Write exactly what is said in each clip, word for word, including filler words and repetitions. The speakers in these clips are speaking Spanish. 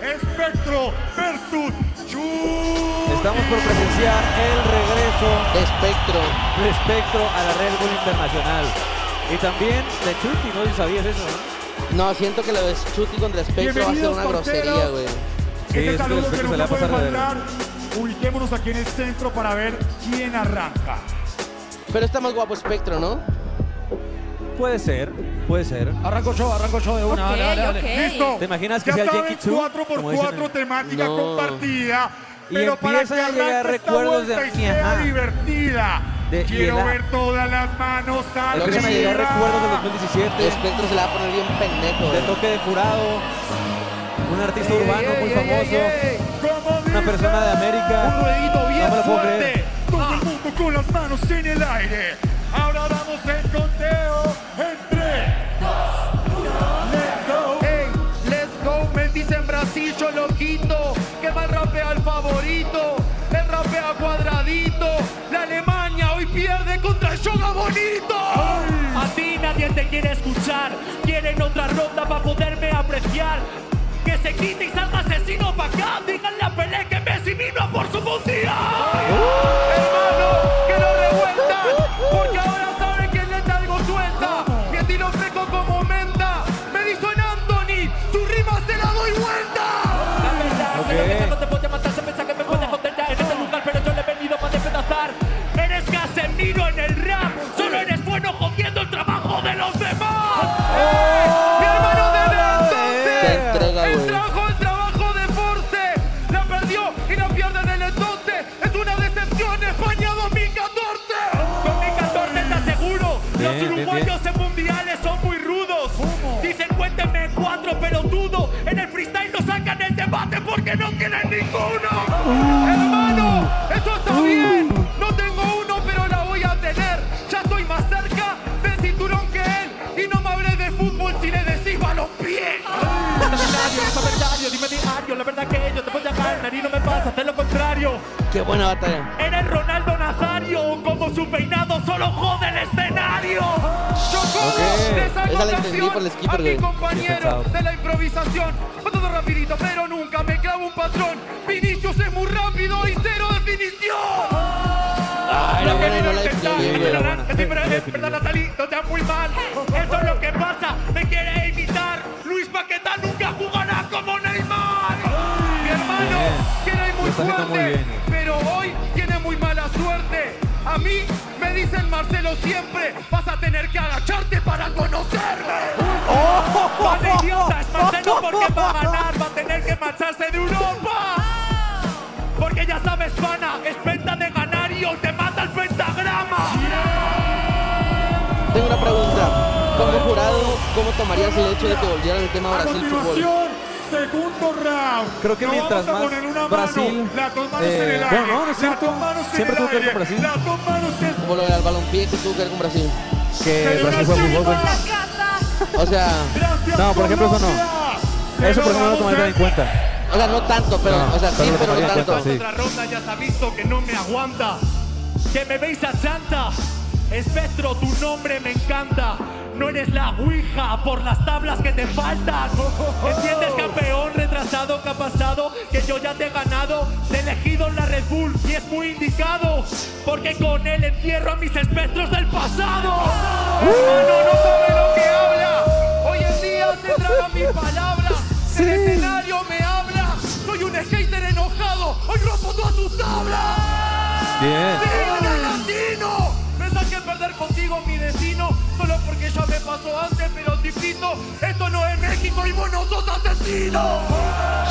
Espectro versus Chuty. Estamos por presenciar el regreso de Espectro, de Espectro a la Red Bull Internacional. Y también de Chuty, no sé si sabías eso, ¿no? No, siento que lo de Chuty contra Espectro va a ser una grosería, güey. Sí, este saludo que no puede faltar. Ubiquémonos aquí en el centro para ver quién arranca. Pero está más guapo Espectro, ¿no? Puede ser, puede ser. Arranco yo, arranco yo de una. Okay, dale, dale, okay. Dale. Listo. ¿Te imaginas que ya sea el Yankee cuatro por cuatro temática no. compartida? Y pero para que arranque recuerdos de y sea divertida. De, Quiero de ver todas las manos al la... recuerdos del dos mil diecisiete. Espectro se la va a poner bien pendejo. De toque de jurado. Un artista ey, urbano ey, muy ey, famoso. Ey, ey. Una persona de América. Un ruedito bien no fuerte. Todo ah. el mundo con las manos en el aire. Ahora damos el conteo en tres, dos, uno, let's go. Hey, let's go, me dicen Brasil, yo lo quito. Que mal rapea el favorito, el rapea cuadradito. La Alemania hoy pierde contra el Yoga Bonito. Ay. A ti nadie te quiere escuchar, quieren otra ronda para poderme apreciar. Que se quite y salga Aczino pa' acá, díganle a Pelé que Messi vino por su mundial. Uh. Hermano, que lo revueltan, porque ahora saben que le está algo suelta. Mi estilo seco como menta, me dijo en Anthony, tu rima se la doy vuelta. La verdad, okay. Creo que no te puede matar, se piensa que me puedes contenta en este lugar, pero yo le he venido para despedazar. Eres Casemiro en el rap, solo eres bueno jodiendo el trabajo de los demás. Oh. Mi hermano de el trabajo, el trabajo de Force, la perdió y la pierde en el entonces, es una decepción España dos mil catorce. dos mil catorce te aseguro, bien, los uruguayos bien, bien. en mundiales son muy rudos. ¿Cómo? Dicen cuéntenme cuatro pelotudos, en el freestyle no sacan el debate porque no tienen ninguno. Uh, Hermano, eso está uh, bien, no tengo uno pero la voy a tener, ya estoy más cerca del cinturón que él y no me hablé de fútbol si le decís a los pies. Dime diario, la verdad que yo te voy a ganar y no me pasa, hacer lo contrario. Qué buena batalla. Era el Ronaldo Nazario, como su peinado solo jode el escenario. Yo jodo de esa canción a mi compañero de la improvisación. Va todo rapidito, pero nunca me clavo un patrón. Vinicius es muy rápido y cero definición. Ay, la buena, no la definición. Perdón, Natalie, no te vas muy mal. Eso es lo que pasa, me quiere imitar. Luis Paquetá nunca jugará como Neymar. Ay, mi hermano, que era muy fuerte, muy pero hoy tiene muy mala suerte. A mí me dicen Marcelo siempre, vas a tener que agacharte para conocerme. Oh, vale, idiotas, Marcelo, porque va a ganar, va a tener que marcharse de Europa. Porque ya sabes, pana, es penta de ganar y o te mata el pentagrama. Tengo una pregunta. Como jurado, ¿cómo tomarías el hecho de que volvieran el tema Brasil-Fútbol? Segundo round. Creo que mientras más Brasil... Eh, bueno, no, no es cierto. Siempre tuvo que ver con Brasil. Como lo del balompié que tuvo que ver con Brasil. Que Brasil fue fútbol, güey. O sea... No, por ejemplo, eso no. Eso por ejemplo no lo tomaría en cuenta. O sea, no tanto, pero... No, o sea, sí, pero no tanto. Otra ronda ya se ha visto que no me aguanta. Que me veis a Santa. Espectro, tu nombre me encanta. No eres la ouija por las tablas que te faltan. ¿Entiendes, campeón retrasado que ha pasado? Que yo ya te he ganado, te he elegido en la Red Bull y es muy indicado. Porque con él entierro a mis espectros del pasado. ¡Uh! Hermano, no sabe lo que habla. Hoy en día se traga mi palabra. Sí. El escenario me habla. Soy un skater enojado. Hoy rompo todas tus tablas. Bien. ¡Sí, Aczino! Que perder contigo mi destino, solo porque ya me pasó antes, pero te invito, esto no es México y vos no sos asesino.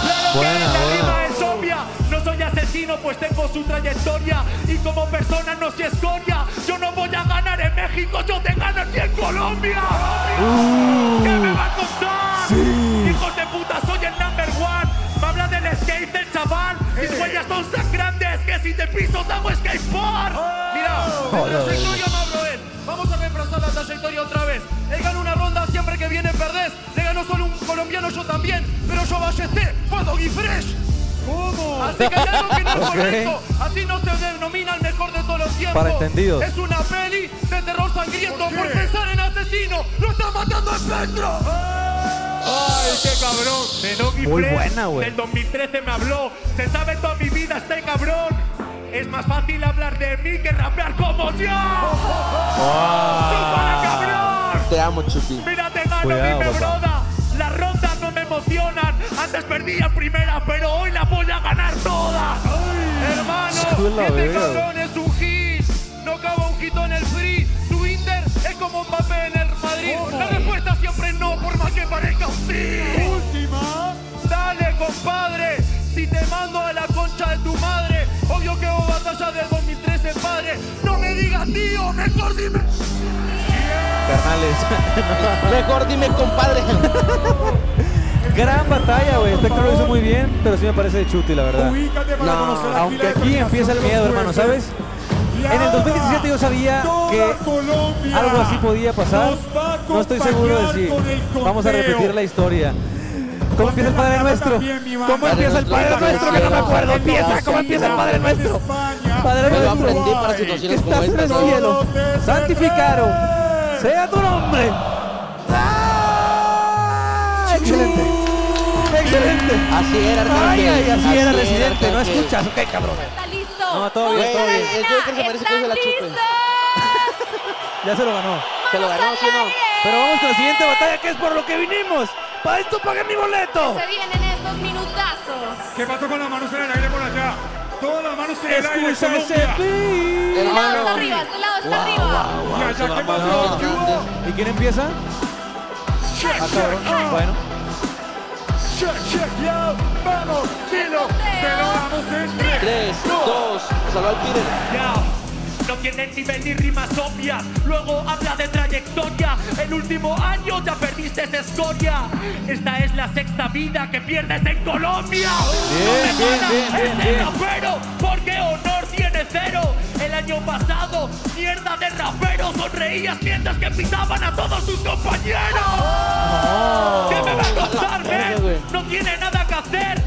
Claro buena, que la rima es obvia, no soy asesino pues tengo su trayectoria y como persona no soy escoria, yo no voy a ganar en México, yo te gano aquí en Colombia. Uh, ¿Qué me va a costar? Sí. Hijos de puta, soy el number one, me habla del skate del chaval, mis huellas son tan grandes que si te piso te hago skateboard. Mira, oh, la trayectoria me abro él. Vamos a reemplazar la trayectoria otra vez. Él gana una ronda siempre que viene perdés. Le ganó solo un colombiano, yo también. Pero yo ballesté, fue Doggy Fresh. ¿Cómo? Así que hay algo que no es correcto. Así no se denomina el mejor de todos los tiempos. Para entendidos. Es una peli de terror sangriento. Por, por pensar en asesino, lo está matando a Espectro. ¡Eh! ¡Ay, qué cabrón! De Doggy Muy Fresh, buena, güey. Del dos mil trece me habló. Se sabe toda mi vida este cabrón. Es más fácil hablar de mí que rapear como yo. Oh, oh, oh. Oh. Cabrón. Te amo, Chuty. Mira, te gano, Cuidado, mi broda. Las rondas no me emocionan. Antes perdí en primera, pero hoy la voy a ganar toda. Ay, hermano, este bebé. Cabrón es un hit. No cago un hito en el free. Su Inter es como un papel en el Madrid. Oh, la respuesta siempre es no, por más que parezca un sí. Última. Dale, compadre. Si te mando a la concha de tu madre. Obvio que hubo batalla del dos mil trece, padre. No me digas, tío, mejor dime. Carnales. Mejor dime, compadre. Gran batalla, güey. Este cabrón lo hizo muy bien, pero sí me parece de Chuty, la verdad. No, aunque aquí empieza el miedo, hermano, ¿sabes? En el dos mil diecisiete yo sabía que algo así podía pasar. No estoy seguro de si vamos a repetir la historia. ¿Cómo empieza el Padre Nuestro? ¿Cómo empieza el Padre Nuestro? Que no me acuerdo. Empieza, ¿cómo empieza el Padre Nuestro? Padre Nuestro, que estás en el cielo, santificado sea tu nombre. Excelente. Excelente. Así era, Residente. Así era, Residente. No escuchas, ok, cabrón. Está listo. No, todo bien, todo bien. ¿Están listos? Ya se lo ganó. Se lo ganó, ¿sí o no? Pero vamos con la siguiente batalla, que es por lo que vinimos. ¡Para esto pagué mi boleto! Se vienen estos minutazos. ¿Qué pasó con las manos en el aire por allá? Todas las manos en el aire. ¡Escúchame ese pi! Este lado está arriba, este lado está arriba. ¿Y quién empieza? Bueno. ¡Vamos, kilo! ¡Te lo damos en tres, dos! ¡Salva al Peter! No tienen nivel ni rimas obvias. Luego habla de trayectoria. El último año ya perdiste esa escoria. Esta es la sexta vida que pierdes en Colombia. Bien, no me bien, bien, bien, rapero, porque honor tiene cero. El año pasado, mierda de rapero, sonreías mientras que pisaban a todos sus compañeros. Oh, ¿qué me va a contar, men? No tiene nada que hacer.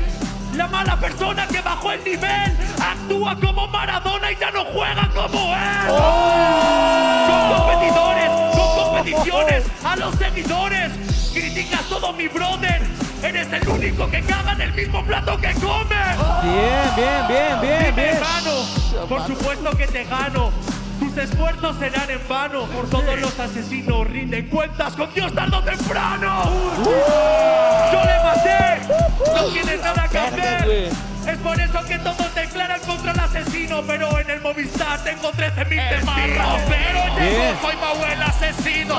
La mala persona que bajó el nivel actúa como Maradona y ya no juega como él. ¡Oh! Con competidores, con competiciones, a los seguidores. Criticas todo mi brother. Eres el único que caga en el mismo plato que come. Bien, bien, bien, bien, bien. Hermano, por supuesto que te gano. Tus esfuerzos serán en vano. Por todos los asesinos rinden cuentas con Dios tarde o temprano. ¡Uh! Yo le maté. No tienes nada que hacer. Es por eso que todos declaran contra el asesino. Pero en el Movistar tengo trece mil testigos. Pero yo soy Mau el asesino.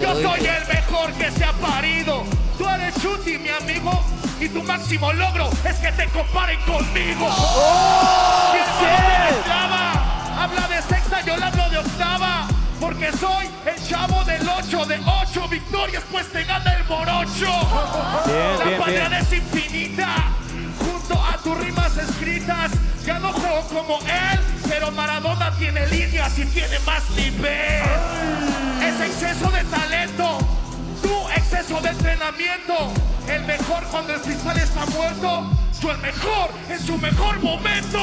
Yo soy el mejor que se ha parido. Tú eres Chuty, mi amigo. Y tu máximo logro es que te comparen conmigo. ¡Oh! Habla de sexta, yo la hablo de octava. Porque soy el chavo del ocho, de ocho victorias, pues te gana el morocho. Bien, la pañada es infinita, junto a tus rimas escritas. Ya no juego como él, pero Maradona tiene líneas y tiene más nivel. Ese exceso de talento, tu exceso de entrenamiento. El mejor cuando el cristal está muerto, yo el mejor en su mejor momento.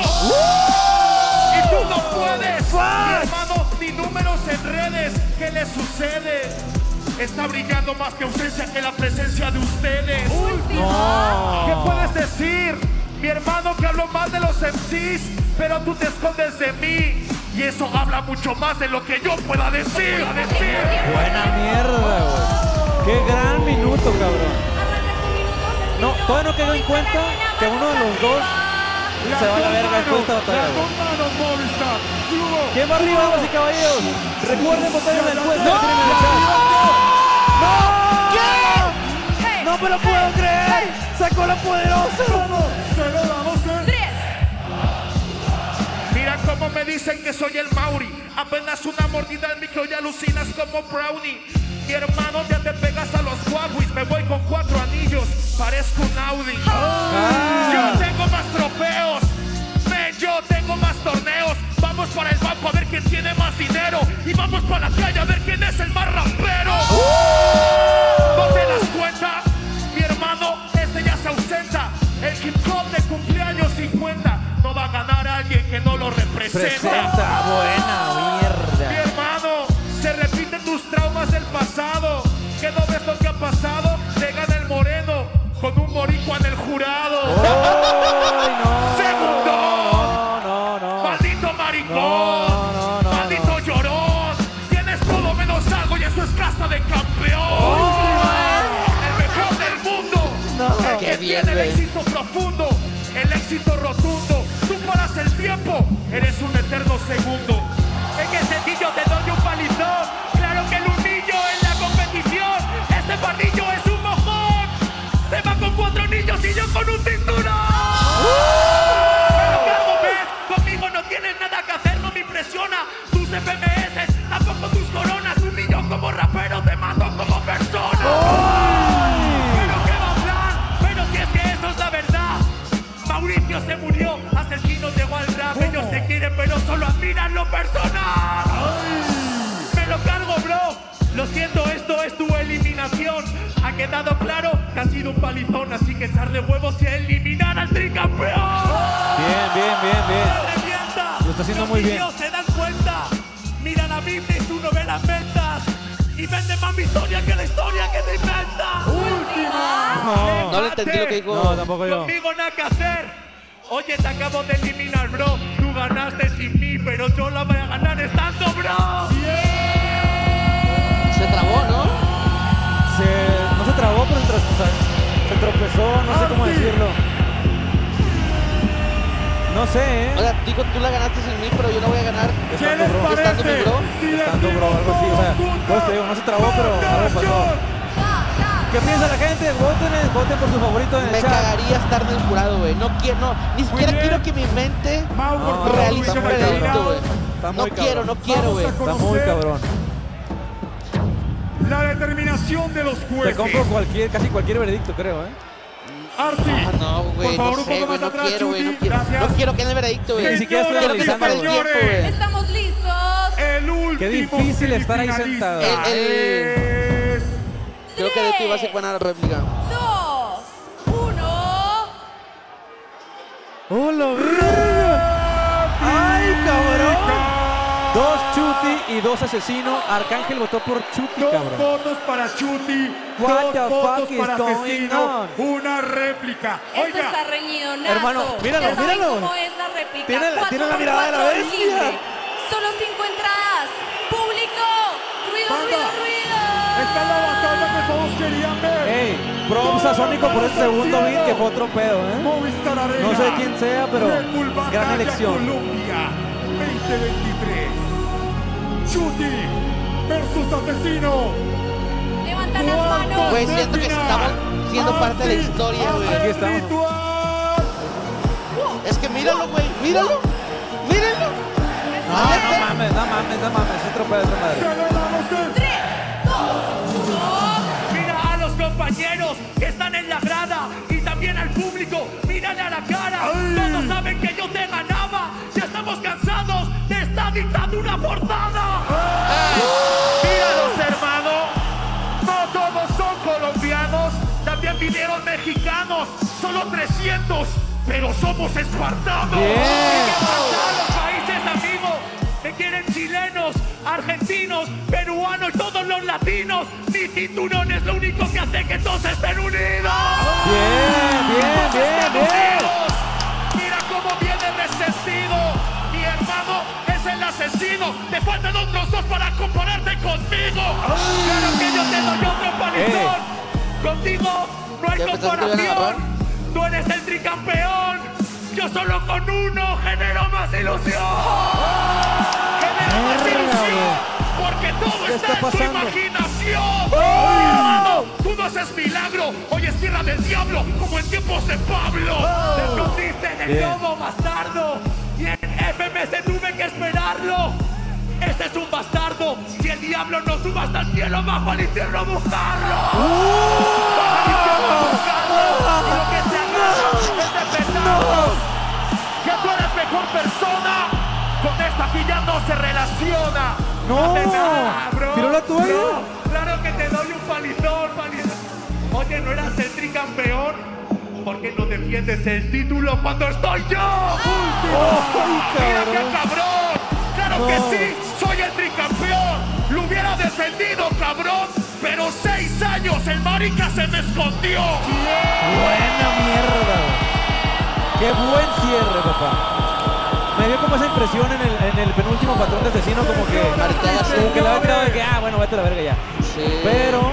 Y tú no puedes, mi hermano, ni números en redes. ¿Qué le sucede? Está brillando más que ausencia que la presencia de ustedes. No. ¿Qué puedes decir? Mi hermano que habló mal de los M Cs, pero tú te escondes de mí. Y eso habla mucho más de lo que yo pueda decir. Pueda decir. Buena mierda, güey. Qué gran minuto, cabrón. No, todavía no quedó en cuenta que uno de los dos se va a la verga después de esta batalla. ¿Quién va arriba, damas y caballeros? Recuerden votar en la encuesta que tienen en el chat. ¡No! ¿Qué? ¡No me lo puedo creer! ¡Sacó la poderosa! ¡Se lo damos en tres! Mira cómo me dicen que soy el Mauri. Apenas una mordida al micro y alucinas como brownie. Mi hermano, ya te pegas a los Huawei. Me voy con cuatro anillos, parezco un Audi. Yo tengo más trofeos, yo tengo más torneos. Vamos para el banco a ver quién tiene más dinero. Y vamos para la calle a ver quién es el más rapero. ¿No te das cuenta? Mi hermano, este ya se ausenta. El hip hop de cumpleaños cincuenta. No va a ganar a alguien que no lo representa. Presenta, buena mierda. Mi hermano, se repiten tus traumas del pasado. Que no ves lo que ha pasado, te gana el moral. jurado. Oh, no, ¡segundo! No, no, no. ¡Maldito maricón! No, no, no, ¡maldito no. llorón! Tienes todo menos algo y eso es casta de campeón. Oh, ¡el mejor del mundo! No, el que tiene el éxito profundo, el éxito rotundo. Tú paras el tiempo, eres un eterno segundo. Es que sencillo te doy un palizón. Claro que el unillo en la competición. Este parrillo es un mojón. Se va con cuatro anillos y yo con un cinturón. ¡Oh! Pero ¿cómo ves? Conmigo no tienes nada que hacer, no me impresiona. Tus F M S, tampoco tus coronas. Un niño como rapero te mato como persona. ¡Oh! Pero qué va a hablar, pero si es que eso es la verdad. Mauricio se murió, Aczino llegó al rap. ¿Cómo? Ellos te quieren pero solo admiran lo personal. Ay. Me lo cargo, bro. Lo siento, esto es tu eliminación. Ha quedado claro que ha sido un palizón, así que echarle huevos y eliminar al tricampeón. Bien, bien, bien, bien. Lo está haciendo muy bien. Los niños se dan cuenta. Miran a mí y tú no ves las ventas. Y venden más mi historia que la historia que te inventas. Última. No, no le entendí lo que dijo. No, tampoco yo. Conmigo nada que hacer. Oye, te acabo de eliminar, bro. Tú ganaste sin mí, pero yo la voy a ganar estando, bro. Yeah. Se trabó, ¿no? Se, no se trabó, pero entre, o sea, se tropezó, no ah, sé cómo sí. decirlo. No sé, ¿eh? O sea, digo, tú la ganaste sin mí, pero yo no voy a ganar. ¿Qué estando, les bro. Parece? Estando, mi bro. Si estando, bro, algo así. O sea, pues te digo, no se trabó, pero algo pasó. ¿Qué piensa la gente? Voten, voten por su favorito en el Me chat. Me cagaría estar en el jurado, güey. No quiero, no, ni siquiera quiero que mi mente no, realice un veredicto, güey. No cabrón. quiero, no quiero, güey. Está muy cabrón. La determinación de los jueces. Te compro cualquier, casi cualquier veredicto, creo, ¿eh? Arti, ah, no, güey, no sé, güey, no quiero, güey, no quiero. No quiero que en el veredicto, güey. Ni siquiera estoy analizando el tiempo, güey. Estamos listos. El último. Qué difícil estar ahí sentado. El, el... Creo que de ti va a ser buena la réplica. Dos, uno. ¡Hola, verga! ¡Ay, cabrón! Dos Chuty y dos Aczino. Arcángel votó por Chuty, dos cabrón. Dos votos para Chuty, What dos votos para Aczino, una réplica. Esto Oiga. está reñido, Nazo. Hermano, míralo, ya míralo. ¿Cómo es la réplica? Tiene, cuatro, tiene la mirada de la bestia. Libre. Solo cinco entradas. Público, ruido, Panda. ruido, ruido. Esta es la batalla que todos querían ver. Ey, props a Sónico por ese segundo beat que fue otro pedo, ¿eh? Movistar Arena. No sé quién sea, pero gran elección. Colombia veinte veintitrés. Chuty versus Aczino. Levantan las manos. Pues siento que estamos siendo parte de la historia, güey. Aquí estamos. Es que míralo, güey. Míralo. Mírenlo. No, no mames, no mames, no mames. Es otro pedo, es otra madre. Mira a los compañeros que están en la grada y también al público, mírale a la cara. Ay. Todos saben que yo te ganaba. Ya estamos cansados de esta dictadura forzada. Míralos, hermano. No todos son colombianos. También vinieron mexicanos. Solo trescientos, pero somos espartanos. Yeah. ¿Qué pasa a los países, amigos? Me quieren chilenos, argentinos, peruanos, todos los latinos. Mi cinturón es lo único que hace que todos estén unidos. Bien, bien, bien, bien. Mira cómo viene resentido. Mi hermano es el asesino. Te faltan otros dos para compararte conmigo. Ay. Claro que yo te doy otro palizón. Contigo no hay comparación. Tú eres el tricampeón. Yo solo con uno genero más ilusión. Genero más ilusión porque todo está, está en tu imaginación. ¡Oh! Hermano, tú no haces milagro. Hoy es tierra del diablo, como en tiempos de Pablo. ¡Oh! Te escondiste en el lobo, bastardo. Y en F M S tuve que esperarlo. Este es un bastardo. Si el diablo no suba hasta el cielo, bajo al infierno a buscarlo. ¡Oh! Bajo al infierno a buscarlo. Lo que se agarra, que tú eres mejor persona, con esta pilla no se relaciona. No, no, tiró la toalla. No, claro que te doy un palizón, palizón. Oye, ¿no eras el tricampeón? ¿Por qué no defiendes el título cuando estoy yo? Oh, ¡mira qué cabrón! ¡Claro no. que sí! ¡Soy el tricampeón! ¡Lo hubiera defendido, cabrón! pero seis años, el marica se me escondió. Yeah. Buena mierda. Qué buen cierre, papá. Me dio como esa impresión en el, en el penúltimo patrón de asesino, como que, como que la había tirado de que, ah, bueno, vete a la verga ya. Sí. Pero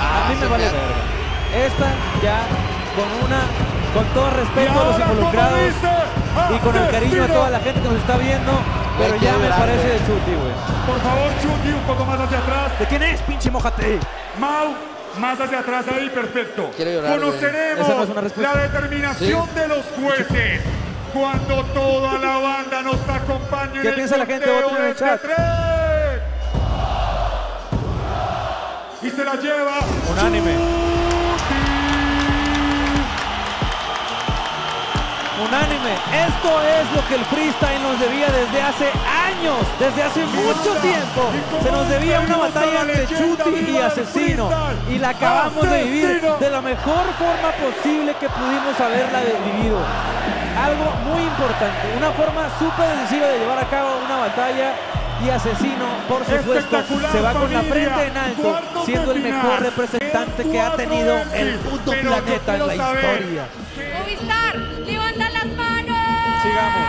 ah, a mí me vale me... verga. Esta ya con una, con todo respeto a los involucrados y con el cariño a toda la gente que nos está viendo. Pero ya me parece de Chuty, güey. Por favor, Chuty, un poco más hacia atrás. ¿De quién es, pinche mojate? Mau, más hacia atrás, ahí, perfecto. Llorar, conoceremos no la determinación sí. de los jueces cuando toda la banda nos acompañe. ¿Qué en piensa el la gente? ¿Va a el chat? Y se la lleva unánime. Unánime, esto es lo que el freestyle nos debía desde hace años, desde hace mucho tiempo. Se nos debía una batalla entre Chuty y Aczino y la acabamos de vivir de la mejor forma posible que pudimos haberla vivido. Algo muy importante, una forma súper decisiva de llevar a cabo una batalla. Y Aczino, por supuesto, se va con la frente en alto, siendo el mejor representante que ha tenido el puto planeta en la historia. Movistar, levanta las manos. Sigamos.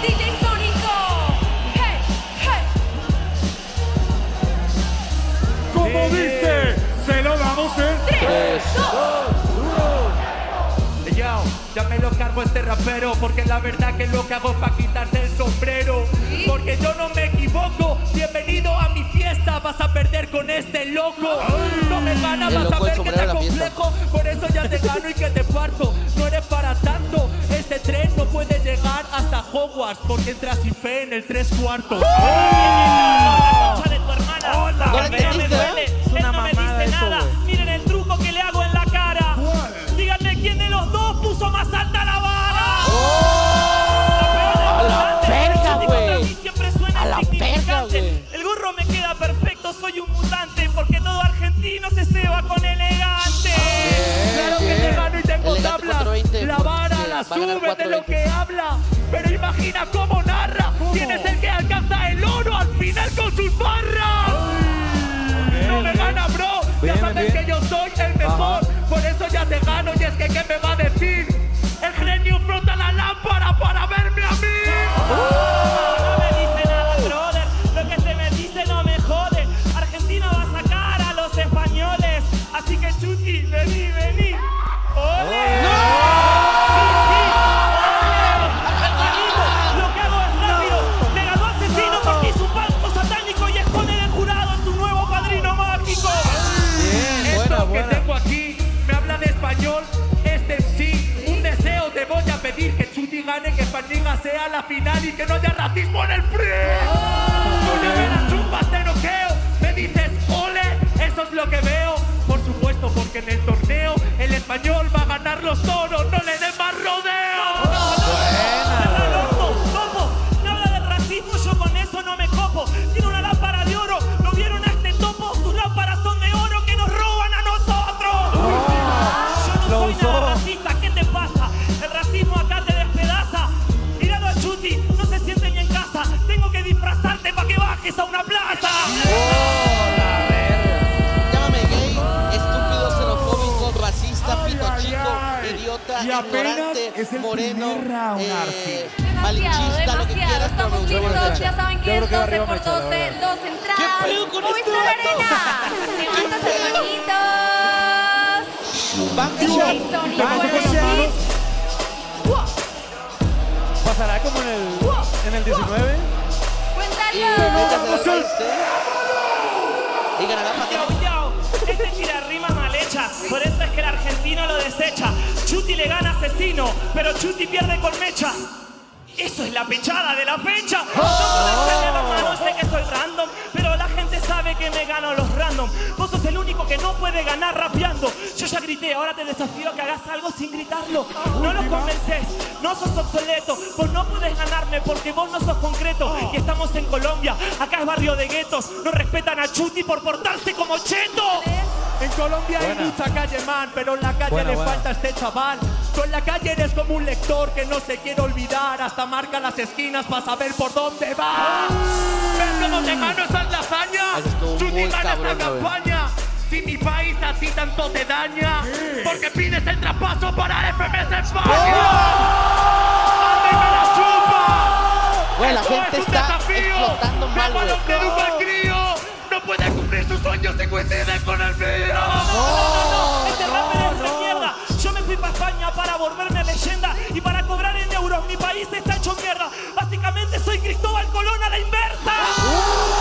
D J Sónico. Hey, hey. Como dice, se lo damos en tres, dos, uno. Yo, ya me lo cargo a este rapero, porque la verdad que lo que hago es para quitarse el sombrero. Porque yo no me equivoco, bienvenido a mi fiesta, vas a perder con este loco. No me ganas, vas a ver que te complejo, por eso ya te gano y que te parto. No eres para tanto, este tren no puede llegar hasta Hogwarts, porque entras sin fe en el tres cuartos. ¡Oh! No le entendiste, ¿eh? Es una mamada eso, güey. Miren el truco que le hago en la cara. Díganme quién de los dos puso más alta la vara. ¡A la verga, güey! ¡A la verga, güey! El gorro me queda perfecto, soy un mutante, porque todo argentino se ceba con elegante. Bien, claro bien. que te gano y tengo tabla. cuatro veinte, la vara sí, la sube de lo que habla, pero imagina cómo narra. ¿Cómo? ¿Quién es el que alcanza el oro al final con sus barras? Ay, no bien, me gana, bro. Bien, ya sabes bien. que yo soy el mejor. Ajá. Por eso ya te gano y es que ¿qué me va a decir? El genio frota la lámpara para verme a mí. ¡Oh! No me dice nada, brother. Lo que se me dice no me jode. Argentina va a sacar a los españoles. Así que Chuty, vení, vení. ¡Ole! ¡No! ¡Sí, sí! ¡Ole! Lo que hago es rápido. Le ganó a Aczino porque hizo un pacto satánico y esconde del jurado a su nuevo padrino mágico. Bien, Esto buena, que buena. tengo aquí me habla de español. Que Chuty gane, que España sea la final y que no haya racismo en el free. Oh, Tú me las chupas, te noqueo. Me dices, ole, eso es lo que veo. Por supuesto, porque en el torneo el español va a ganar los toros. No le den más rodeo. Oh, no, no, no, no, no habla del racismo, yo con eso no me copo. Tiene una lámpara de oro, ¿lo vieron a este topo? Sus lámparas son de oro que nos roban a nosotros. Oh, yo no soy nada racista, ¿qué te pasa? Acá te despedaza, mirando a Chuty, no se siente ni en casa. Tengo que disfrazarte para que bajes a una plaza. Oh, la verga. Llámame gay, estúpido, xenofóbico, racista, ay, pito ay, chico, ay. idiota, y ignorante, es el moreno, eh, malinchista, lo que quieras. Estamos listos, ya saben que es doce por doce, dos entradas. ¿Qué pedo con esto? ¡Levántate, bonitos! ¿Pasará como en el, en el diecinueve? ¡Cuéntalo! Y ganará Pateo. Este tira rimas mal hechas, por eso es que el argentino lo desecha. Chuty le gana a Aczino, pero Chuty pierde con Mecha. Eso es la pechada de la fecha. No puedo echarle las manos, sé que soy random, pero la gente sabe que me gano los random. Vos sos el único que no puede ganar rapeando. Yo ya grité, ahora te desafío a que hagas algo sin gritarlo. No los convences, no sos obsoleto. Vos no podés ganarme porque vos no sos concreto. Y estamos en Colombia, acá es barrio de guetos. No respetan a Chuty por portarse como cheto. En Colombia buena. hay mucha calle, man, pero en la calle buena, le buena. falta este chaval. Tú en la calle eres como un lector que no se quiere olvidar. Hasta marca las esquinas para saber por dónde va. ¿Ves cómo te gano esas lasañas? Eso estuvo muy cabrón, campaña. Si mi país a ti tanto te daña, ¿qué? Porque pides el traspaso para F M S España. ¡Oh! ¡A mí me la chupa! Bueno, la gente es está desafío. Explotando mal, güey. ¡Oh! No puede cumplir sus sueños y coincide con el mío. ¡Oh! ¡Este rapper es de mierda! Yo me fui para España para volverme leyenda y para cobrar en euros. Mi país está hecho mierda. Básicamente soy Cristóbal Colón a la inversa. ¡Oh!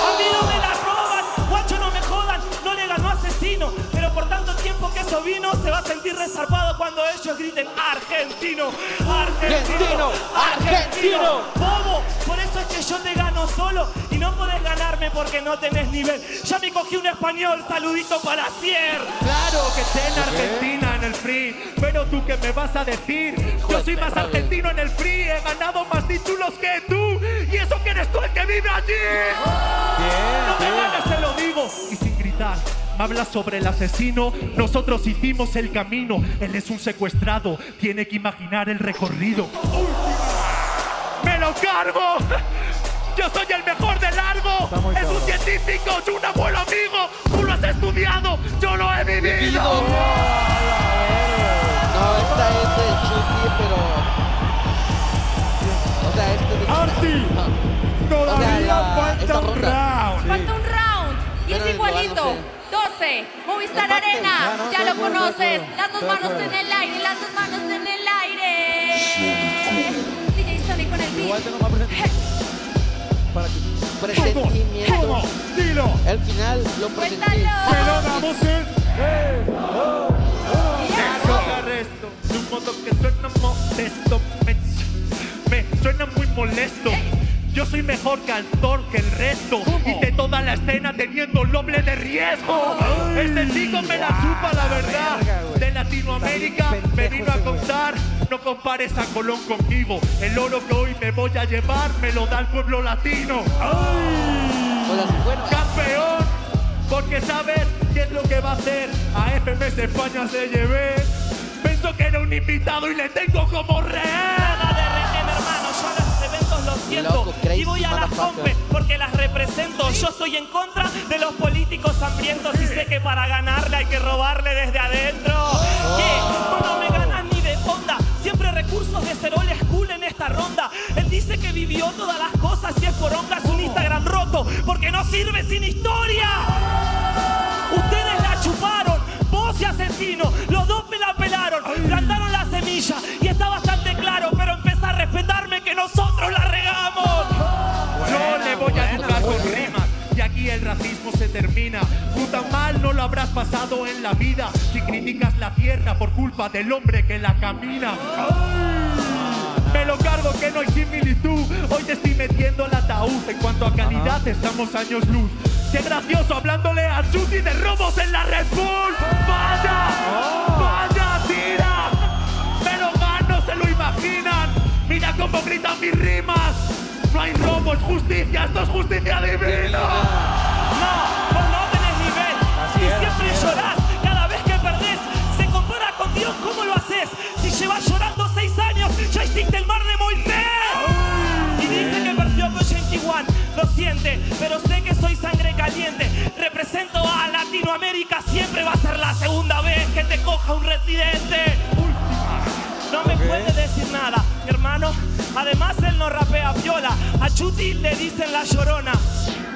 ¡A mí no me la roban! ¡Guacho, no me jodan! No le ganó Asesino, pero por tanto tiempo que eso vino se va a sentir resarpado cuando ellos griten ¡Argentino! ¡Argentino! ¡Argentino! ¡Bobo! Por eso es que yo te gano solo y no podés ganarme porque no tenés nivel. Ya me cogí un español, saludito para Cier. Claro que esté en Argentina en el free, pero tú qué me vas a decir. Yo soy más argentino en el free, he ganado más títulos que tú y eso que eres tú el que vive allí. No me ganas, te lo digo y sin gritar. Habla sobre el asesino, nosotros hicimos el camino. Él es un secuestrado, tiene que imaginar el recorrido. ¡Uy! ¡Me lo cargo! ¡Yo soy el mejor de largo! ¡Es cabrón. Un científico, yo un abuelo amigo! ¡Tú lo has estudiado, yo lo he vivido! ¡Oh! No, esta es de Chuty, pero... O sea, este de Arti, todavía o sea, la... falta un round. Sí. Falta un round y pero es igualito. doce, Movistar Arena, ya, no, ya lo conoces. Las dos manos en el aire, las dos manos en el aire. D J Sony con el beat. Igual te lo va a presentar. Para que presentimiento. ¿Cómo? Dilo. El final lo presentí. ¡Cuéntalo! ¡Se lo damos en! ¡Eh! ¡Oh! ¡Oh! ¡Se lo arresto! De un modo que suena modesto. Me, me suena muy molesto. Yo soy mejor cantor que el resto. ¿Cómo? Y de toda la escena teniendo el doble de riesgo. Ay, este chico me la chupa, la verdad. Verga, de Latinoamérica pendejo, me vino a contar. Wey. No compares a Colón conmigo. El oro que hoy me voy a llevar me lo da el pueblo latino. Ay, hola, campeón, porque sabes qué es lo que va a hacer. A F M S España se llevé. Pensó que era un invitado y le tengo como rehén. Lo siento, loco, crazy, y voy a las compes porque las represento. Yo soy en contra de los políticos hambrientos y sé que para ganarle hay que robarle desde adentro. Oh. ¿Qué? No me ganas ni de onda. Siempre recursos de Cerol School en esta ronda. Él dice que vivió todas las cosas y es poronga, es un Instagram roto porque no sirve sin historia. Ustedes la chuparon, vos y Asesino. Los dos me la pelaron, plantaron la semilla y está bastante claro, pero empieza a respetarme que nosotros la regamos. Buena, yo le voy buena, a jugar buena. Con rimas y aquí el racismo se termina. Puta mal no lo habrás pasado en la vida si criticas la tierra por culpa del hombre que la camina. Ay, me lo cargo que no hay similitud. Hoy te estoy metiendo el ataúd. En cuanto a calidad uh-huh. estamos años luz. Qué gracioso hablándole a Chuty de robos en la Red Bull. ¡Vaya! Oh. ¡Vaya tira! Me lo gano, se lo imaginan. Mira cómo gritan mis rimas. No hay robos, justicia, esto es justicia divina. No, vos no tenés nivel. Así y es, siempre es. Llorás cada vez que perdés. Se compara con Dios, ¿cómo lo haces? Si llevas llorando seis años, ya hiciste el mar de Moisés. Oh. Y dice que perdió con ochenta y uno. Lo siente, pero sé que soy sangre caliente. Represento a Latinoamérica. Siempre va a ser la segunda vez que te coja un residente. Última. No me okay. puede decir nada, mi hermano. Además, él no rapea viola. A Chuty le dicen la llorona.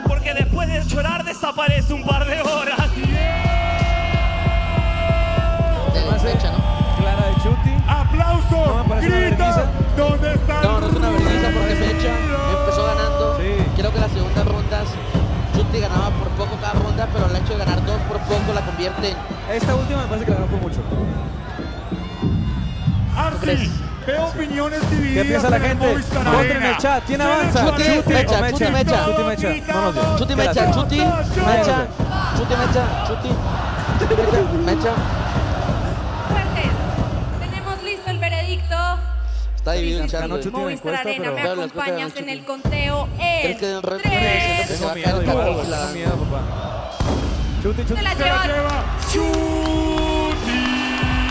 Porque después de llorar desaparece un par de horas. Además, yeah. hecha, ¿no? Clara de Chuty. ¡Aplausos! No, ¡grita! ¿Dónde están? No, no es una vergüenza porque se echa. Empezó ganando. Sí. Creo que las segundas rondas Chuty ganaba por poco cada ronda, pero el hecho de ganar dos por poco la convierte en... Esta última me parece que la ganó por mucho. Arti, veo opiniones divididas. ¿Qué piensa la gente? Voten en el chat. ¿Quién avanza? Chuty, Mecha, Chuty, Mecha. Chuty, Mecha. Chuty, Mecha. Chuty, Mecha. Chuty, Mecha. Chuty, Mecha. Jueces, tenemos listo el veredicto. Está dividido en chat. Movistar Arena, me acompañas en el conteo. En tres. Tengo miedo, tengo miedo, papá. Chuty, Chuty. Se la lleva. Chuty.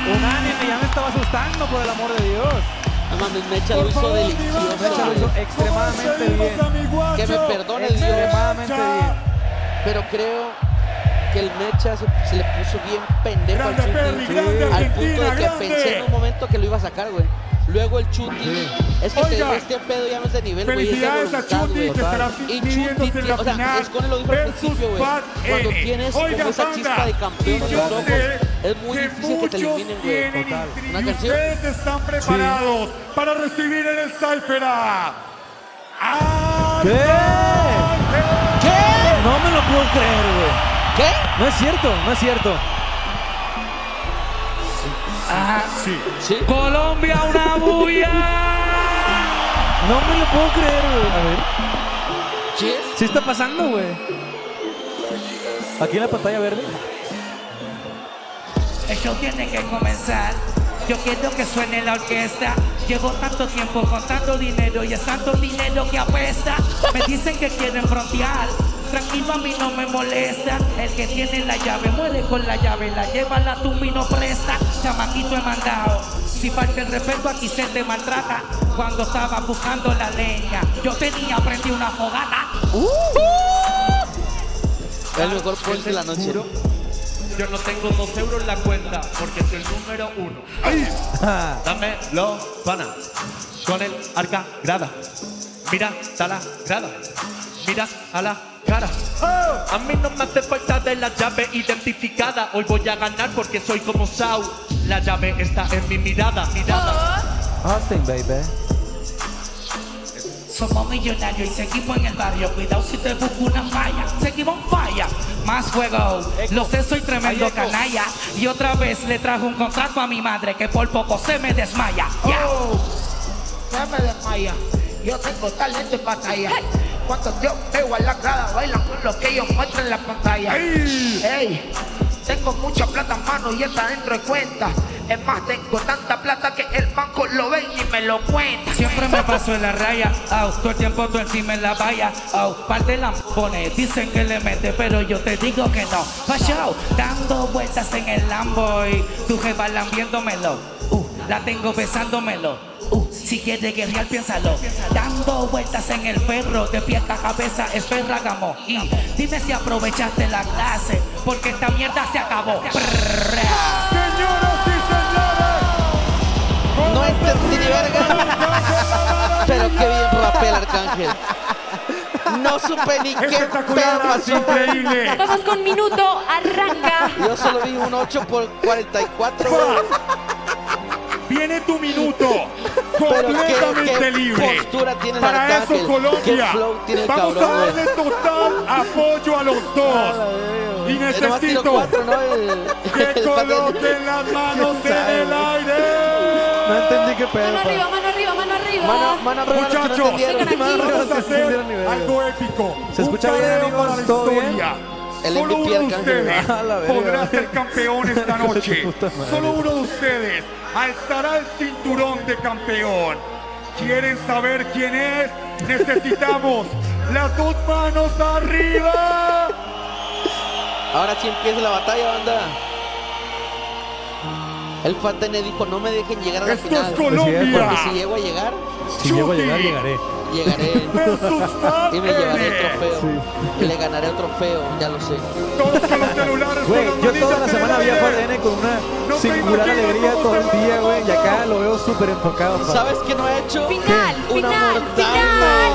Unánime, ya me estaba asustando, por el amor de Dios. No mames, Mecha lo hizo delicioso. Mecha lo hizo extremadamente bien. Que me perdone Dios. Extremadamente bien. pero creo que el Mecha se, se le puso bien pendejo grande al Chuty, Perry, grande, al punto de que grande. Pensé en un momento que lo iba a sacar, güey. Luego el Chuty, sí. es que Oiga, te, este pedo ya no es de nivel, güey. Felicidades a Chuty, que estará midiéndose en la o sea, final es con lo dijo al principio, güey. Cuando tienes Oiga, como esa chispa de campeón en los ojos, es muy difícil que te eliminen, güey. Total. Una canción. Ustedes están preparados sí. para recibir en el Cyphera. ¿Qué? ¿Qué? No me lo puedo creer, güey. ¿Qué? No es cierto, no es cierto. Ah, sí. sí. Colombia, una bulla. No me lo puedo creer, güey. A ver. ¿Sí es? Sí está pasando, güey. Aquí en la pantalla verde. El show tiene que comenzar. Yo quiero que suene la orquesta. Llevo tanto tiempo con tanto dinero y es tanto dinero que apesta. Me dicen que quieren frontear. Tranquilo, a mí no me molesta. El que tiene la llave muere con la llave. La lleva la tumba y no presta. Chamaquito he mandado. Si falta el respeto aquí se te maltrata. Cuando estaba buscando la leña, yo tenía prendí una fogata. uh, uh. El mejor punch de la noche. Yo no tengo dos euros en la cuenta porque soy el número uno. Ay. Dame los panas con el arca grada. Mira a la grada. Mira a la cara. Oh. A mí no me hace falta de la llave identificada. Hoy voy a ganar porque soy como Sau. La llave está en mi mirada, mirada. Oh. Austin, baby. Somos millonarios y seguimos en el barrio. Cuidado si te busco una falla. Seguimos falla. Más fuego. Lo sé, soy tremendo canalla. Y otra vez le trajo un contrato a mi madre que por poco se me desmaya. Yeah. Oh. Se me desmaya. Yo tengo talento y batalla. Hey. Cuando yo veo a la grada, bailan con lo que ellos muestran en la pantalla. Hey. Hey, tengo mucha plata en mano y está dentro de cuenta. Es más, tengo tanta plata que el banco lo ve y me lo cuenta. Siempre me paso en la raya, au, todo el tiempo tú encima en la valla. Au, par de lambones, dicen que le mete, pero yo te digo que no. Pachao, dando vueltas en el Lambo y tu jefa lambiéndomelo. Uh, la tengo besándomelo. Uh, si quieres guerrear, piénsalo. Dando vueltas en el perro, de pie a cabeza, es ferragamo. Y dime si aprovechaste la clase, porque esta mierda se acabó. Señoras y señores, no entendí ni verga, pero qué bien rapel, Arcángel. No supe ni qué pedo pasó. Increíble. Vamos con minuto, arranca. Yo solo vi un ocho por cuarenta y cuatro. Viene tu minuto completamente qué, qué libre. Tiene Para eso Colombia. Vamos cabrón, a darle total apoyo a los dos. Y necesito cuatro, ¿no? el, que el coloquen las manos en el aire. No entendí qué pedo. Mano arriba, mano arriba, mano arriba. Mano, mano arriba. Muchachos, no vamos a hacer algo épico. Se escucha bien, amigos, todo bien. Solo uno de ustedes podrá ser campeón esta noche. Solo uno de ustedes alzará el cinturón de campeón. ¿Quieren saber quién es? Necesitamos las dos manos arriba. Ahora sí empieza la batalla, banda. El F A T N dijo, no me dejen llegar a la Esto final. Es Colombia. Porque si llego a llegar, si llego a llegar, llegaré. Llegaré y me llevaré el trofeo. Sí. Y le ganaré el trofeo, ya lo sé. Todos con los celulares. Güey, yo toda la semana vi a F A T N con una no singular alegría todo el día, güey. Y acá lo veo súper enfocado. Padre. ¿Sabes qué no he hecho? Final, ¿Qué? Una final, mortal. Final.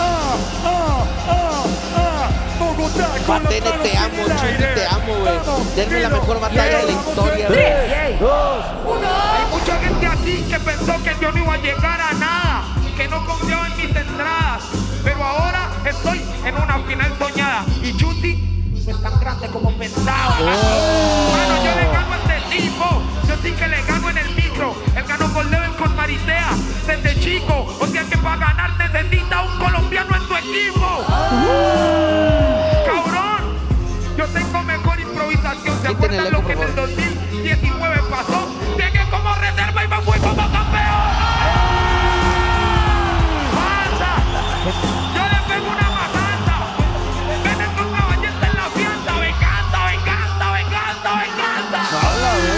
Ah, ah, ah, ah. Bogotá, F A T N, te amo, Chuty, te amo, güey. Denme la mejor batalla de la historia, güey. Tres, dos, uno. Mucha gente así que pensó que yo no iba a llegar a nada, que no confiaba en mis entradas, pero ahora estoy en una final soñada. Y Chuty no es tan grande como pensaba. Oh. Bueno, yo le gano a este tipo, yo sí que le gano en el micro. Él ganó con Level con Maritea desde chico, o sea que para ganar necesita un colombiano en tu equipo. Oh. Cabrón, yo tengo mejor improvisación. ¿Se acuerdan lo que en el dos mil diecinueve pasó? Como reserva y me fui como campeón. ¡Falta! Yo le pego una matanza. Venen con una ballesta en la fiesta. Venganza, venganza, venganza, venganza.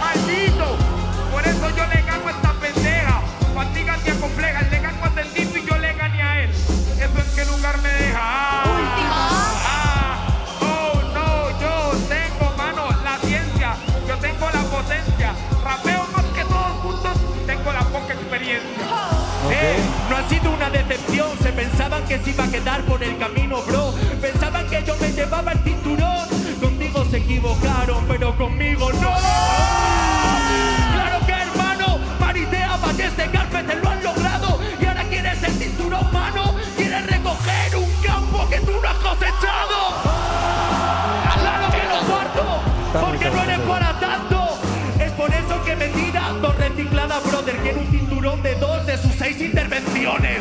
¡Maldito! Por eso yo le gano esta pendeja. Fatiga que compleja. decepción. Se pensaban que se iba a quedar por el camino, bro. Pensaban que yo me llevaba el cinturón. Contigo se equivocaron, pero conmigo no. Claro que, hermano, Maritea, Ballester, Carpenter lo han logrado. Y ahora quieres el cinturón, mano. Quieres recoger un campo que tú no has cosechado. Claro que no cuarto, porque no eres para tanto. Es por eso que me tira dos recicladas, brother. Que en un cinturón de dos de sus seis intervenciones.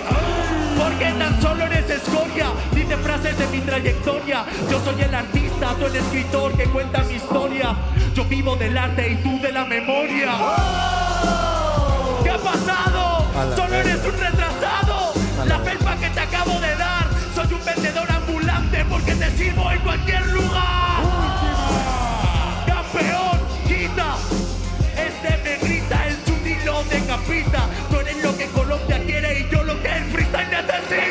Porque tan solo eres escoria. Dice frases de mi trayectoria. Yo soy el artista, tú el escritor que cuenta mi historia. Yo vivo del arte y tú de la memoria. ¿Qué ha pasado? Solo eres un retrasado. La felpa que te acabo de dar. Soy un vendedor ambulante porque te sirvo en cualquier lugar. Campeón, quita. Este me grita, el Chuty lo decapita. Tú eres lo que Colombia quiere y yo lo que el freestyle necesita. No,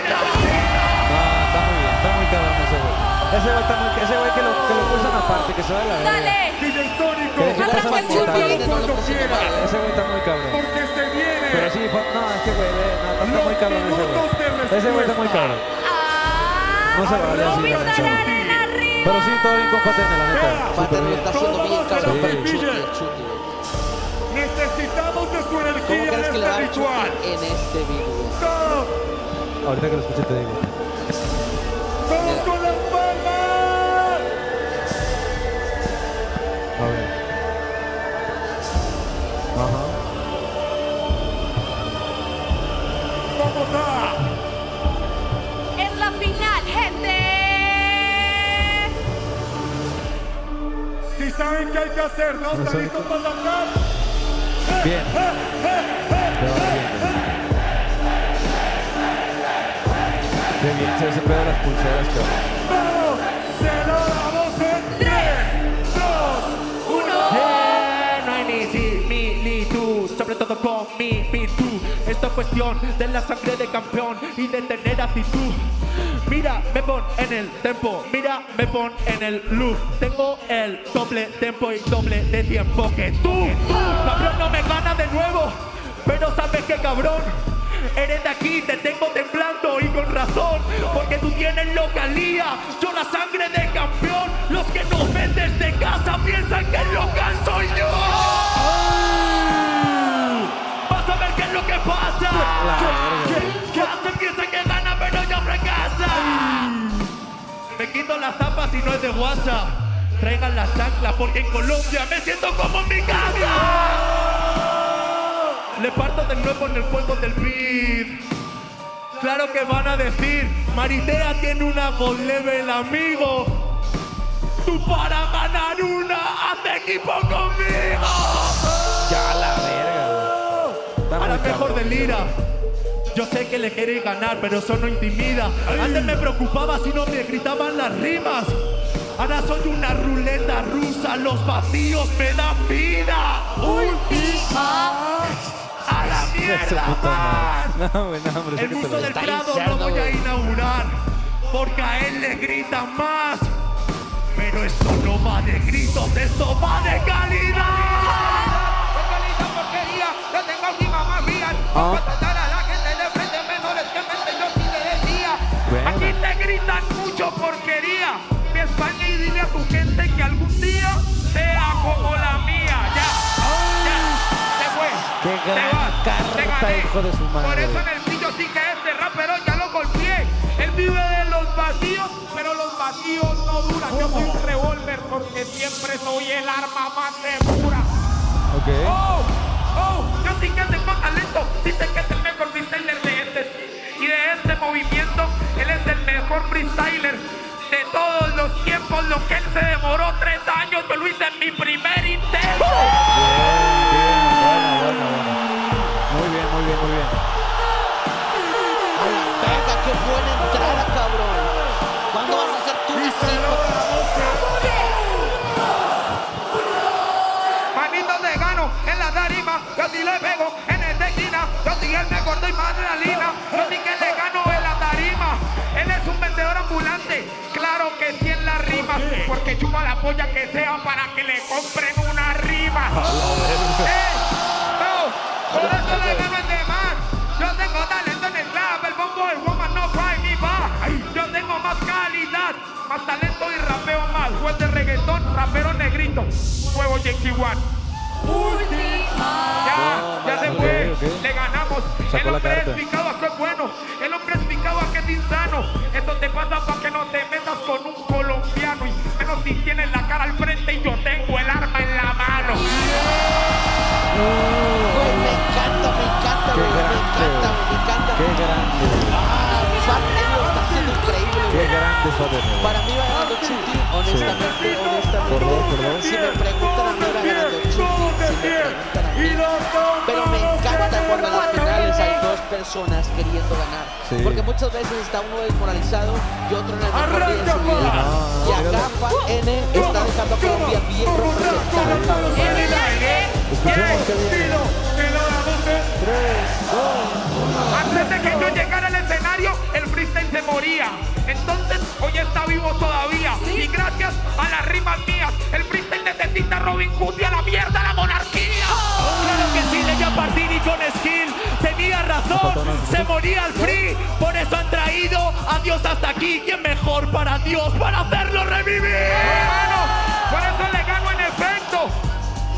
está muy cabrón ese güey. Ese güey está muy, ese güey que lo, que lo pulsan aparte, que se va de la verga. Dale. Dile histórico. Atrapa el Chuty cuando quieras. Ese güey está muy cabrón. Porque se viene. Pero sí, no, este güey, no, está muy cabrón ese güey. Ese güey está muy cabrón. No se va a decir nada. Pero sí, todo bien con F A T N, la neta. F A T N está haciendo bien cabrón con el Chuty, el Chuty. Necesitamos de su energía en este ritual. En este video. Ahorita que lo escuché te digo. ¡Vamos con las palmas! A ver. Ajá. ¡Vamos a! ¡Es la final, gente! Si saben qué hay que hacer, ¿no? ¿Están listos para lanzar? Bien. Qué bien se hace pedo las pulseras, cabrón. ¡Vamos! ¡Se lo damos en tres, dos, uno! Yeah, no hay ni similitud, sobre todo con mi virtud. Esto es cuestión de la sangre de campeón y de tener actitud. Mira, me pon en el tempo, mira, me pon en el loop. Tengo el doble tempo y doble de tiempo que tú. Cabrón, no me gana de nuevo, pero sabes que cabrón, eres de aquí, te tengo temblando y con razón. Porque tú tienes localía, yo la sangre de campeón. Los que nos ven desde casa piensan que el local soy yo. Vas a ver qué es lo que pasa. Hacen piensan que gana, pero yo fracasa. Me quito las tapas y no es de WhatsApp. Traigan las chanclas porque en Colombia me siento como en mi casa. Le parto de nuevo en el fuego del beat. Claro que van a decir, Maritea tiene una con level, amigo. Tú para ganar una, haz equipo conmigo. Ya la verga. A la mejor de Lira. Yo sé que le queréis ganar, pero eso no intimida. Antes me preocupaba si no me gritaban las rimas. Ahora soy una ruleta rusa, los vacíos me dan vida. Última. A la mierda. No, no, hombre, el Museo del Prado lo voy a inaugurar, porque a él le gritan más. Pero esto no va de gritos, esto va de calidad. ¡Qué calidad porquería! ¡Yo tengo a mi mamá mía! Aquí te gritan mucho porquería de España y dile a tu gente que algún día sea como la mía. Ya, ya, se fue. Qué gran carta, hijo de su madre. Por eso en el sitio sí que es de rapero, ya lo golpeé. Él vive de los vacíos, pero los vacíos no duran. ¿Cómo? Yo soy un revólver porque siempre soy el arma más segura. Ok. Oh, oh, yo sí que tengo talento. Dicen que es el mejor freestyler de este. Y de este movimiento, él es el mejor freestyler de todos los tiempos. Lo que él se demoró tres años, yo lo hice en mi primer intento. Bien, bien, bueno, bueno, bueno. Muy bien, muy bien, muy bien. Venga, qué buena entrada, cabrón. ¿Cuándo vas a hacer tú una cinco? Manitos de gano en la tarima, casi le pego en esta esquina. Yo sí él me corto y más adrenalina. Yo sí que le gano en la tarima. Él es un vendedor ambulante. Claro que sí en la rima. Porque chupa la polla que sea para que le compren una rima. ¡Eh! ¡No! Por eso le gano en demás. Yo tengo talento en el clap, el bombo de raperos negritos. Nuevo Yankee One. Ya, ya se fue. Le ganamos. El hombre es picado, acá es bueno. El hombre es picado, acá es insano. Esto te pasa para que no te metas con un colombiano. Y menos si tienes la cara al frente y yo tengo el arma en la mano. Me encanta, me encanta, me encanta, me encanta. Qué grande. Qué grande F A T N. Para mí va ganando Chuty, honestamente, honestamente. Perdón, si me preguntan a mí va ganando Chuty, si me preguntan a mí. Pero me encanta cuando en las finales hay dos personas queriendo ganar. Sí. Porque muchas veces está uno desmoralizado y otro en el mejor día de su vida. Y acá F A T N está dejando a Colombia bien representada. En el aire, escuchemos qué viene. tres, dos, uno. Antes de que yo llegara al escenario, el freestyle se moría. Entonces, hoy está vivo todavía. ¿Sí? Y gracias a las rimas mías, el freestyle necesita Robin Hood y a la mierda la monarquía. Oh, claro que sí, Leia Pardini con skill. Tenía razón, se moría el free. Por eso han traído a Dios hasta aquí. ¿Quién mejor para Dios para hacerlo revivir? Bueno, por eso le gano en efecto.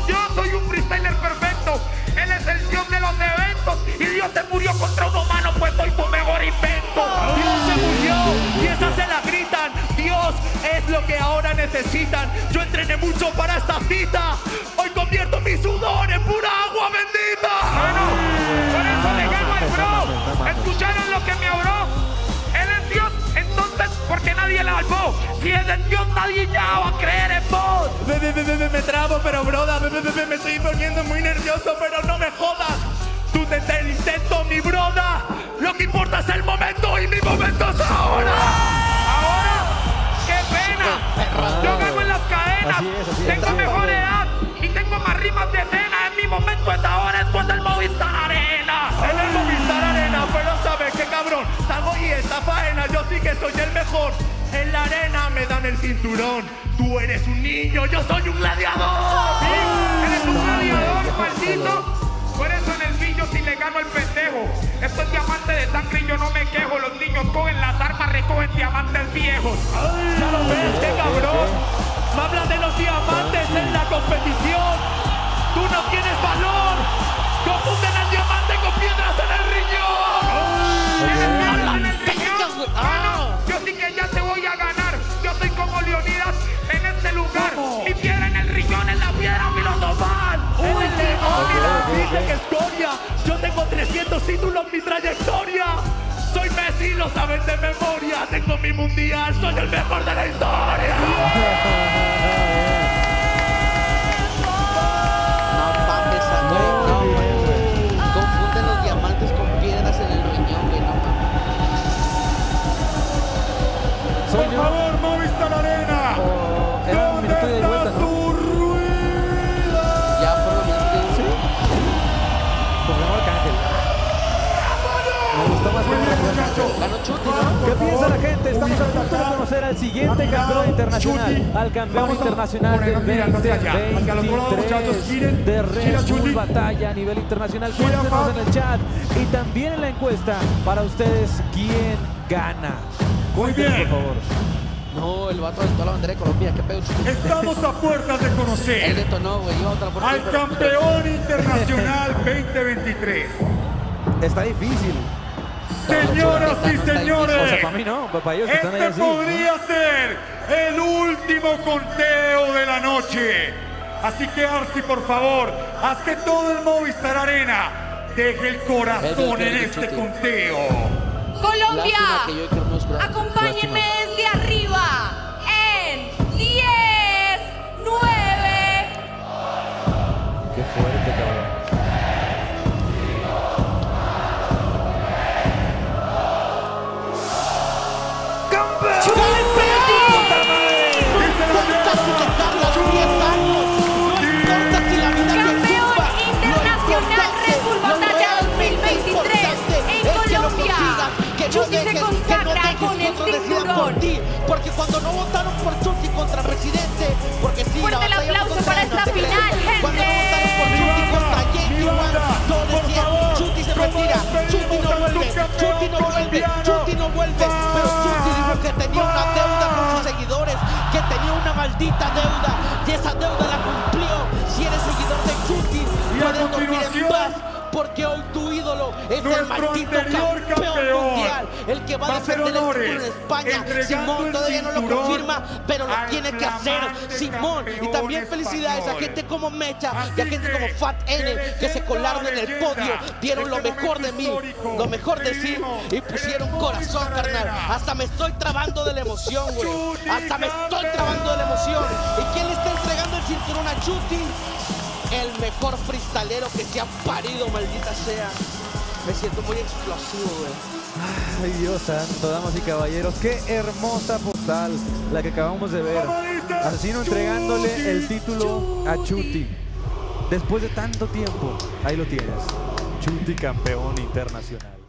Yo soy un freestyler perfecto. Él es el Dios de los eventos. Y Dios se murió contra un humano, pues soy tu mejor invento. Dios se murió y esa se la gritan. Dios es lo que ahora necesitan. Yo entrené mucho para esta cita. Hoy convierto mi sudor en pura agua bendita. Bueno, por eso le gano al bro. ¿Escucharon lo que me habló? Él es Dios, entonces, ¿por qué nadie la salvó? Si es el Dios, nadie ya va a creer en vos. Me, me, me, me, me trabo, pero broda, me, me, me, me estoy poniendo muy nervioso, pero no me jodas. Tú te, te intento, mi broda. Lo que importa es el momento y mi momento es ahora. Ahora, qué pena. Yo gano en las cadenas. Así es, así es, tengo mejor edad y tengo más rimas de escena. En mi momento es ahora, es cuando el Movistar Arena. En el Movistar Arena, pero sabes qué cabrón. Salgo y esta faena, yo sí que soy el mejor. En la arena me dan el cinturón. Tú eres un niño, yo soy un gladiador. ¿Sí? Eres un gladiador, maldito. Por eso en el billo si le gano el pendejo. Esto es diamante de sangre y yo no me quejo. Los niños cogen las armas, recogen diamantes viejos. Ay, ya lo ves, qué cabrón. Me hablas de los diamantes en la competición. Tú no tienes valor. Confunden el diamante con piedras en el riñón. ¿Tienes piedras en el riñón? Bueno, yo sí que ya te voy a ganar. Yo soy como Leonidas en este lugar. Mi piedra en el riñón es la piedra filosofal. Dice que escoria, yo tengo trescientos títulos en mi trayectoria. Soy Messi, lo saben de memoria. Tengo mi mundial, soy el mejor de la historia. No mames, no, no, confunden los diamantes con piedras en el riñón, güey, no mames. Por favor, Movistar Arena. ¿Dónde está su ruido? Ya, por lo menos, ¿sí? Arcángel. Me gustó más que el ¿Qué piensa la gente? Estamos a punto de conocer al siguiente campeón internacional, al campeón internacional del veinte veintitrés de Red Bull Batalla a nivel internacional. Cuéntenos en el chat y también en la encuesta para ustedes quién gana. Muy bien, por favor. No, el vato aventó la bandera de Colombia, qué pedo. Estamos a puertas de conocer. Él detonó, güey, otra por al pero... campeón internacional veinte veintitrés. Está difícil. Señoras y señores, o sea, para mí no, para ellos este están ahí podría así, ser el último conteo de la noche. Así que Arci, por favor, haz que todo el Movistar Arena deje el corazón el en el este conteo. Colombia, acompáñenme. Lástima. Fuerte, cabrón. ¡Campeón! ¡Chuty! ¡No importa si te tardas diez años! ¡No importa si la vida te tumba! ¡Campeón Internacional Red Bull Batalla dos mil veintitrés en Colombia! ¡Chuty se consagra con el cinturón! Porque cuando no votaron por Chuty contra Residente, porque sí, la batalla fue contra él, no se creen. Cuando no votaron por Chuty contra Yankee, todo decía, Chuty se retira, Chuty no vuelve, Chuty no vuelve, Chuty no vuelve. Pero Chuty dijo que tenía una deuda con sus seguidores, que tenía una maldita deuda. porque hoy tu ídolo es nuestro el maldito campeón, campeón mundial, el que va, va a defender el título en España. Simón todavía no lo confirma, pero lo tiene que hacer Simón. Y también felicidades a gente como Mecha y a gente como F A T N, que se colaron en el podio, dieron lo mejor de mí, lo mejor de sí, y pusieron corazón, carnal. Hasta me estoy trabando de la emoción, güey. Hasta me estoy trabando de la emoción. ¿Y quién le está entregando el cinturón a Chuty? El mejor freestalero que se ha parido, maldita sea. Me siento muy explosivo, güey. Ay, Dios santo, damas y caballeros. Qué hermosa postal la que acabamos de ver. Aczino entregándole el título a Chuty. Después de tanto tiempo, ahí lo tienes. Chuty campeón internacional.